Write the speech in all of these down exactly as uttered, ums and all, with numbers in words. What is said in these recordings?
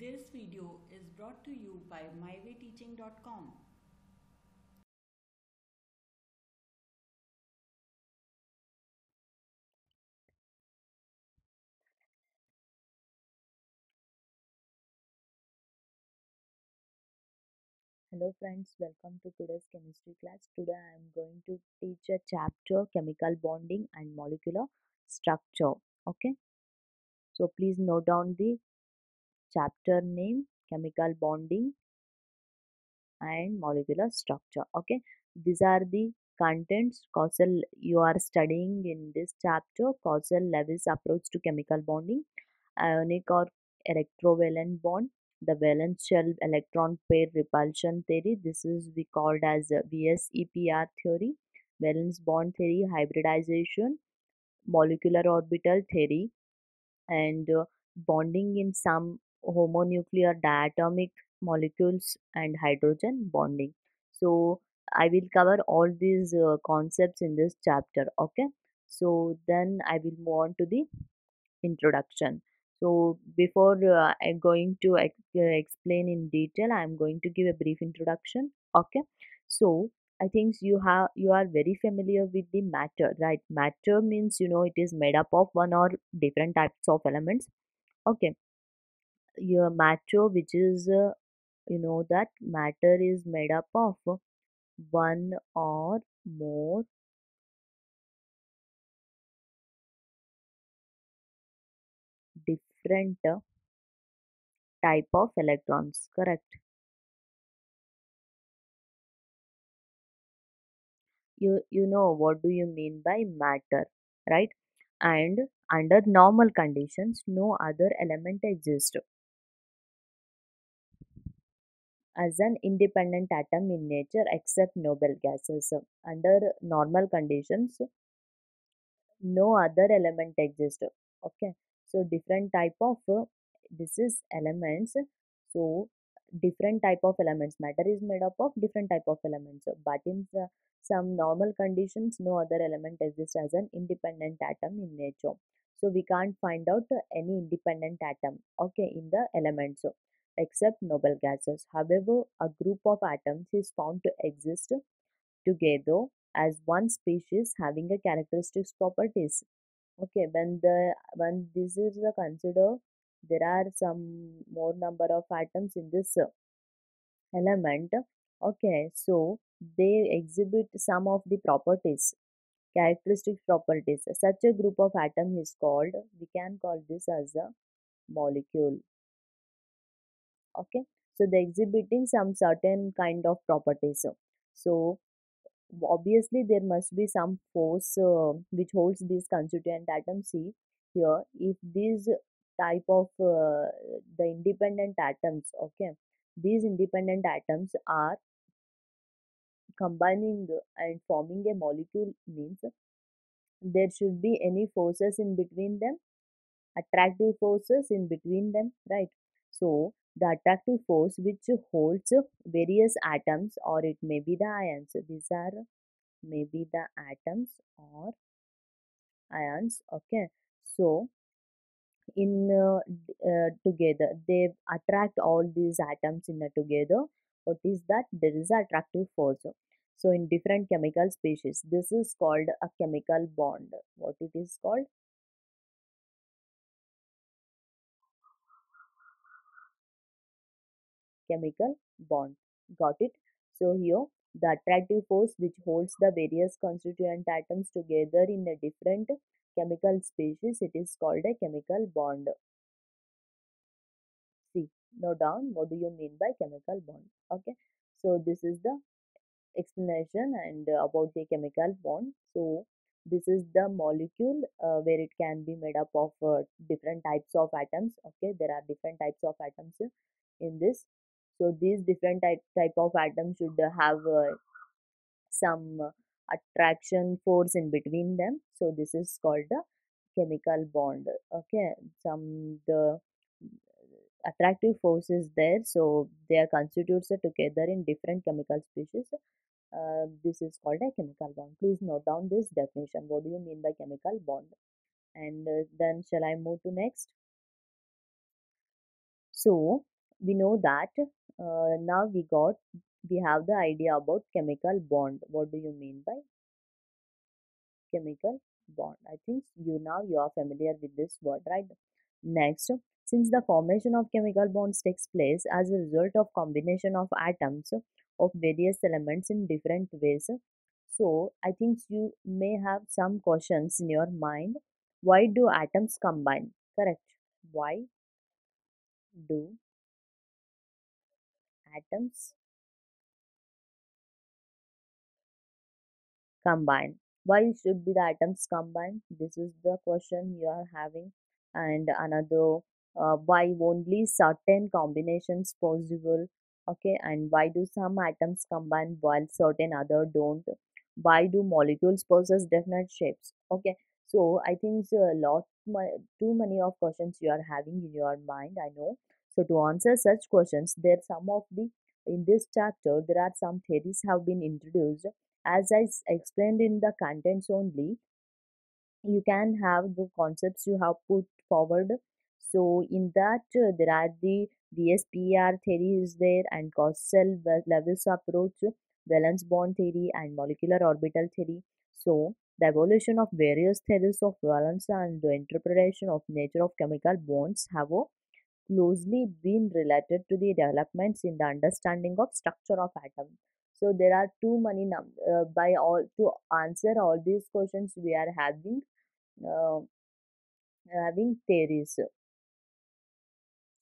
This video is brought to you by my way teaching dot com. Hello friends, welcome to today's chemistry class. Today I am going to teach a chapter chemical bonding and molecular structure. Okay, so please note down the chapter name, chemical bonding and molecular structure. Okay, these are the contents. Kössel, you are studying in this chapter Kössel-Lewis approach to chemical bonding, ionic or electrovalent bond, the valence shell electron pair repulsion theory. This is we called as V S E P R theory, valence bond theory, hybridization, molecular orbital theory, and uh, bonding in some homonuclear diatomic molecules and hydrogen bonding. So I will cover all these uh, concepts in this chapter. Okay, so then I will move on to the introduction. So before uh, I'm going to ex explain in detail, I'm going to give a brief introduction. Okay, so I think you have you are very familiar with the matter, right? Matter means, you know, it is made up of one or different types of elements. Okay, your matter, which is uh, you know that matter is made up of one or more different type of electrons, correct? You you know what do you mean by matter, right? And under normal conditions, no other element exists as an independent atom in nature except noble gases. Under normal conditions, no other element exists. Okay, so different type of uh, this is elements. So different type of elements, matter is made up of different type of elements, but in uh, some normal conditions, no other element exists as an independent atom in nature. So we can't find out uh, any independent atom, okay, in the elements uh, except noble gases. However, a group of atoms is found to exist together as one species having a characteristic properties. Okay, when the when this is uh, considered, there are some more number of atoms in this uh, element. Okay, so they exhibit some of the properties, characteristic properties. Such a group of atom is called, we can call this as a molecule. Okay, so they exhibiting some certain kind of properties. So obviously there must be some force uh, which holds these constituent atoms. See here, if these type of uh, the independent atoms, okay, these independent atoms are combining and forming a molecule, means there should be any forces in between them, attractive forces in between them, right? So the attractive force which holds various atoms, or it may be the ions. These are maybe the atoms or ions. Okay, so in uh, uh, together they attract all these atoms in a together. What is that? There is an attractive force. So in different chemical species, this is called a chemical bond. What it is called? Chemical bond. Got it? So here the attractive force which holds the various constituent atoms together in a different chemical species, it is called a chemical bond. See, note down what do you mean by chemical bond. Okay, so this is the explanation and uh, about the chemical bond. So this is the molecule uh, where it can be made up of uh, different types of atoms. Okay, there are different types of atoms uh, in this. So these different type type of atoms should have uh, some uh, attraction force in between them. So this is called the chemical bond. Okay, some the attractive force is there, so they are constitutes together in different chemical species. Uh, this is called a chemical bond. Please note down this definition. What do you mean by chemical bond? And uh, then shall I move to next? So we know that uh, now we got we have the idea about chemical bond. What do you mean by chemical bond? I think you now you are familiar with this word, right? Next, since the formation of chemical bonds takes place as a result of combination of atoms of various elements in different ways, so I think you may have some questions in your mind. Why do atoms combine? Correct. Why do atoms combine? Why should be the atoms combine? This is the question you are having. And another, uh, why only certain combinations possible? Okay, and why do some atoms combine while certain other don't? Why do molecules possess definite shapes? Okay, so I think a lot too many of questions you are having in your mind, I know. So to answer such questions, there some of the in this chapter there are some theories have been introduced. As I explained in the contents only, you can have the concepts you have put forward. So in that uh, there are the V S E P R theory is there, and Kössel-Lewis approach, valence bond theory, and molecular orbital theory. So the evolution of various theories of valence and the interpretation of nature of chemical bonds have uh, closely been related to the developments in the understanding of structure of atoms. So there are too many num uh, by all to answer all these questions we are having uh, having theories.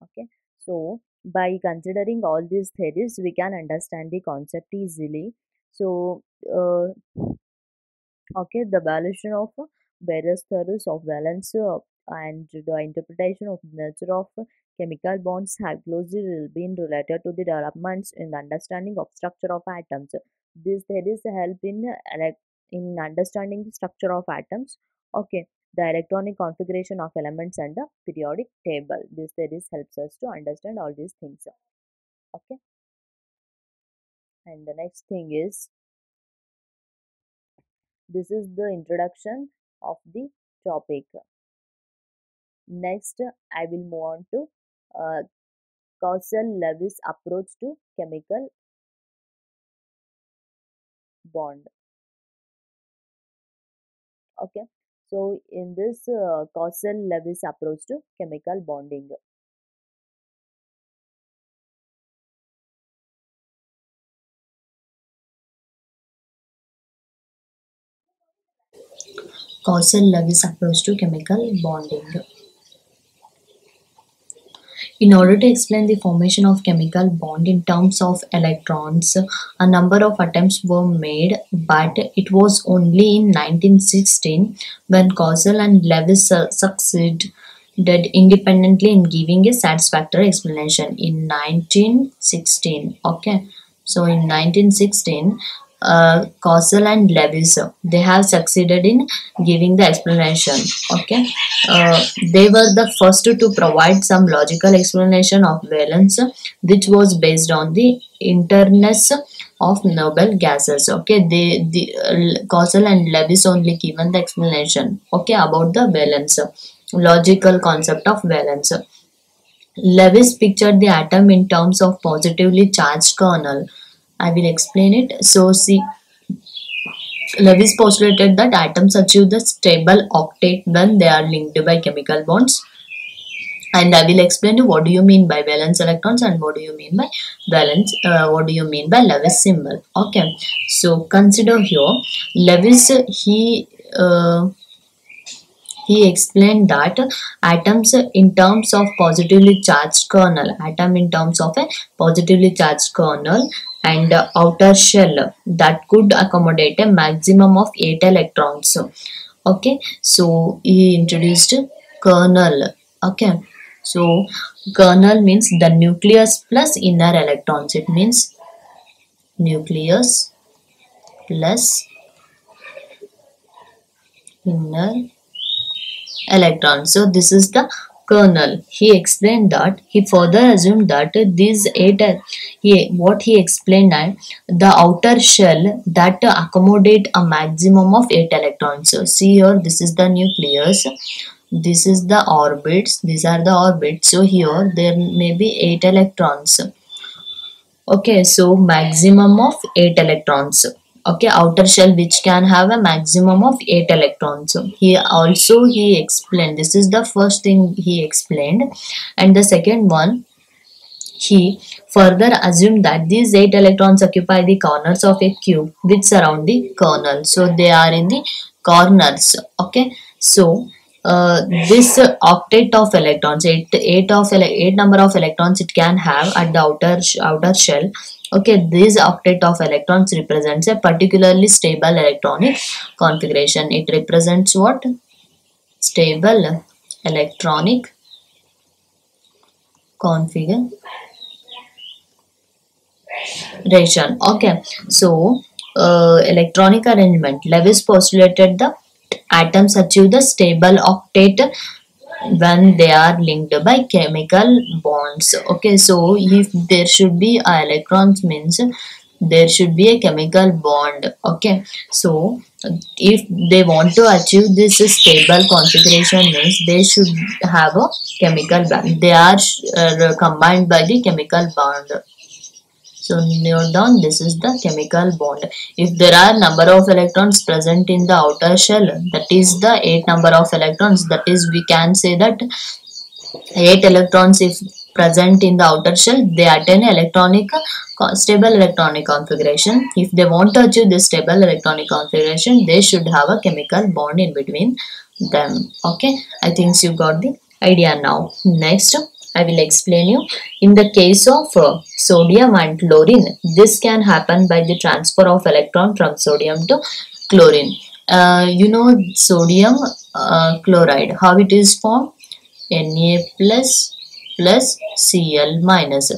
Okay, so by considering all these theories we can understand the concept easily. So uh, okay, the evaluation of various theories of valence uh, and the interpretation of nature of chemical bonds have closely been related to the developments in the understanding of structure of atoms. These theories help in in understanding the structure of atoms. Okay, the electronic configuration of elements and the periodic table. These theories helps us to understand all these things. Okay, and the next thing is, this is the introduction of the topic. Next, I will move on to uh, Kössel-Lewis approach to chemical bond. Okay, so in this uh, Kössel-Lewis approach to chemical bonding. Kössel-Lewis approach to chemical bonding. In order to explain the formation of chemical bond in terms of electrons, a number of attempts were made, but it was only in nineteen sixteen when Kössel and Lewis succeeded independently in giving a satisfactory explanation in nineteen sixteen. Okay, so in nineteen sixteen, uh, Kössel and Lewis, they have succeeded in giving the explanation. Okay, uh, they were the first to provide some logical explanation of valence, which was based on the interness of noble gases. Okay, they the uh, Kössel and Lewis only given the explanation, okay, about the valence, logical concept of valence. Lewis pictured the atom in terms of positively charged kernel. I will explain it. So, see, Lewis postulated that atoms achieve the stable octet when they are linked by chemical bonds. And I will explain to you what do you mean by valence electrons and what do you mean by valence, uh, what do you mean by Lewis symbol. Okay, so consider here, Lewis, he, uh, He explained that atoms in terms of positively charged kernel, atom in terms of a positively charged kernel and outer shell that could accommodate a maximum of eight electrons. Okay, so he introduced kernel. Okay, so kernel means the nucleus plus inner electrons. It means nucleus plus inner electrons. So this is the kernel. He explained that, he further assumed that these eight, he, what he explained I, the outer shell that accommodate a maximum of eight electrons. So see here, this is the nucleus This is the orbits. These are the orbits. So here there may be eight electrons. Okay, so maximum of eight electrons. Okay, outer shell which can have a maximum of eight electrons. So he also he explained, this is the first thing he explained. And the second one, he further assumed that these eight electrons occupy the corners of a cube which surround the kernel. So they are in the corners. Okay, so Uh, this octet of electrons, eight, eight of eight number of electrons it can have at the outer outer shell. Okay, this octet of electrons represents a particularly stable electronic configuration. It represents what? Stable electronic configuration. Okay, so uh, electronic arrangement. Lewis postulated the atoms achieve the stable octet when they are linked by chemical bonds. Okay, so if there should be a electrons, means there should be a chemical bond. Okay, so if they want to achieve this stable configuration, means they should have a chemical bond. They are uh, combined by the chemical bond. So note down, this is the chemical bond. If there are number of electrons present in the outer shell, that is the eight number of electrons, that is we can say that eight electrons if present in the outer shell, they attain electronic stable electronic configuration. If they want to achieve this stable electronic configuration, they should have a chemical bond in between them. Okay, I think you got the idea now. Next, I will explain you in the case of uh, sodium and chlorine. This can happen by the transfer of electron from sodium to chlorine. Uh, you know sodium uh, chloride, how it is formed? Na plus plus Cl minus.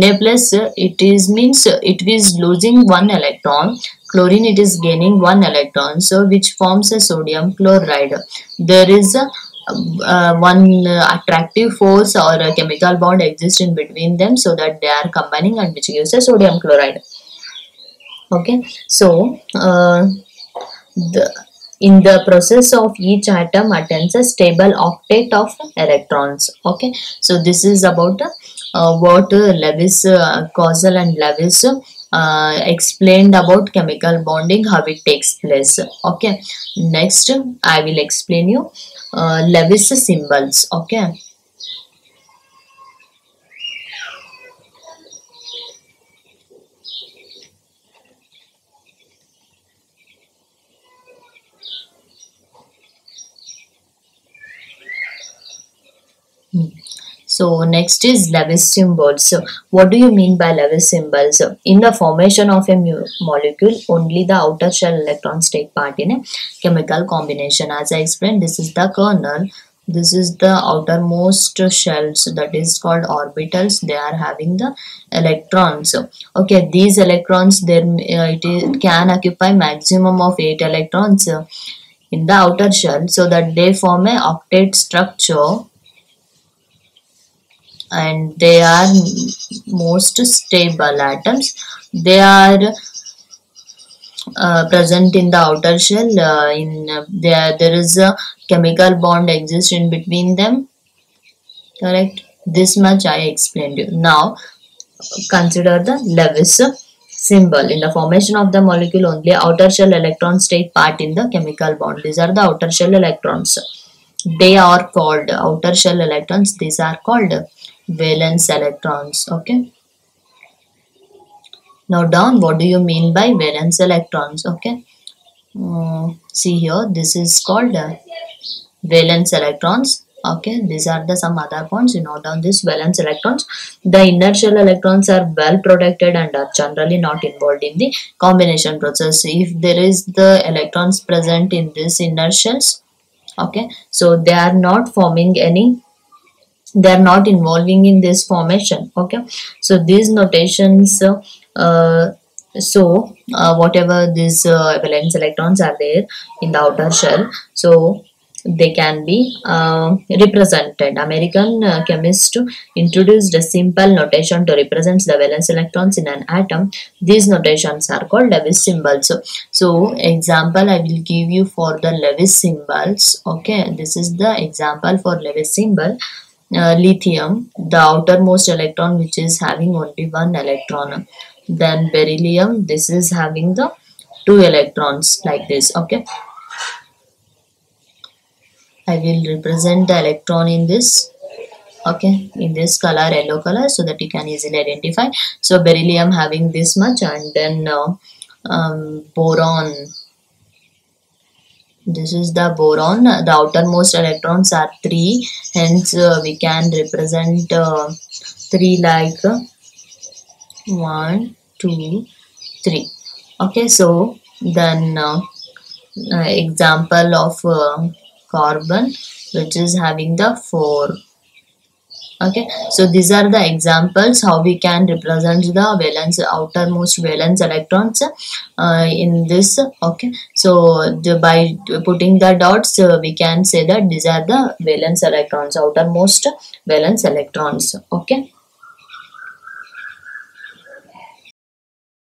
Na plus uh, it is means uh, it is losing one electron. Chlorine it is gaining one electron. So which forms a sodium chloride. There is a Uh, one uh, attractive force or a chemical bond exists in between them, so that they are combining and which gives a sodium chloride. Okay, so uh, the, in the process of each atom attains a stable octet of electrons. Okay, so this is about uh, what uh, Lewis, uh, Kössel and Lewis uh, explained about chemical bonding, how it takes place. Okay, next I will explain you Uh, Lewis symbols. Okay, hmm. So next is Lewis symbols. So what do you mean by Lewis symbols? So in the formation of a molecule, only the outer shell electrons take part in a chemical combination. As I explained, this is the kernel. This is the outermost shells, that is called orbitals. They are having the electrons. Okay, these electrons, there uh, it is, can occupy maximum of eight electrons uh, in the outer shell, so that they form a octet structure. And they are most stable atoms. They are uh, present in the outer shell. Uh, in uh, there, there is a chemical bond exists in between them. Correct. This much I explained you. Now consider the Lewis symbol. In the formation of the molecule, only outer shell electrons take part in the chemical bond. These are the outer shell electrons. They are called outer shell electrons. These are called valence electrons. Okay, now down, what do you mean by valence electrons? Okay, um, see here, this is called uh, valence electrons. Okay, these are the some other bonds. You know down this valence electrons. The inner shell electrons are well protected and are generally not involved in the combination process. If there is the electrons present in this inner shells, okay, so they are not forming any, they are not involving in this formation. Okay, so these notations, uh, so uh, whatever these uh, valence electrons are there in the outer shell, so they can be uh, represented. American uh, chemist introduced a simple notation to represent the valence electrons in an atom. These notations are called Lewis symbols. So, so example I will give you for the Lewis symbols. Okay, this is the example for Lewis symbol. Uh, lithium, the outermost electron which is having only one electron. Then beryllium, this is having the two electrons like this. Okay, I will represent the electron in this, okay, in this color, yellow color, so that you can easily identify. So beryllium having this much, and then uh, um, boron. This is the boron. The outermost electrons are three, hence uh, we can represent uh, three like uh, one, two, three. Okay, so then uh, uh, example of uh, carbon, which is having the four. Okay, so these are the examples how we can represent the valence, outermost valence electrons uh, in this. Okay, so the, by putting the dots uh, we can say that these are the valence electrons, outermost valence electrons. Okay.